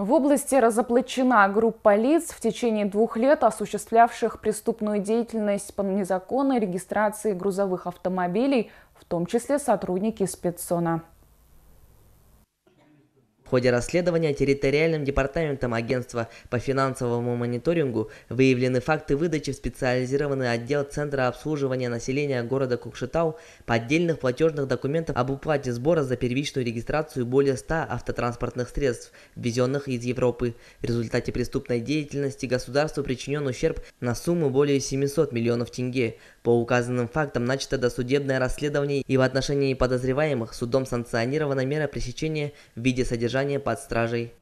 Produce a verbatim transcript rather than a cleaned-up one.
В области разоблачена группа лиц, в течение двух лет осуществлявших преступную деятельность по незаконной регистрации грузовых автомобилей, в том числе сотрудники спецзона. В ходе расследования территориальным департаментом агентства по финансовому мониторингу выявлены факты выдачи в специализированный отдел Центра обслуживания населения города Кокшетау поддельных платежных документов об уплате сбора за первичную регистрацию более ста автотранспортных средств, ввезенных из Европы. В результате преступной деятельности государству причинен ущерб на сумму более семисот миллионов тенге. По указанным фактам начато досудебное расследование, и в отношении подозреваемых судом санкционирована мера пресечения в виде содержания под стражей.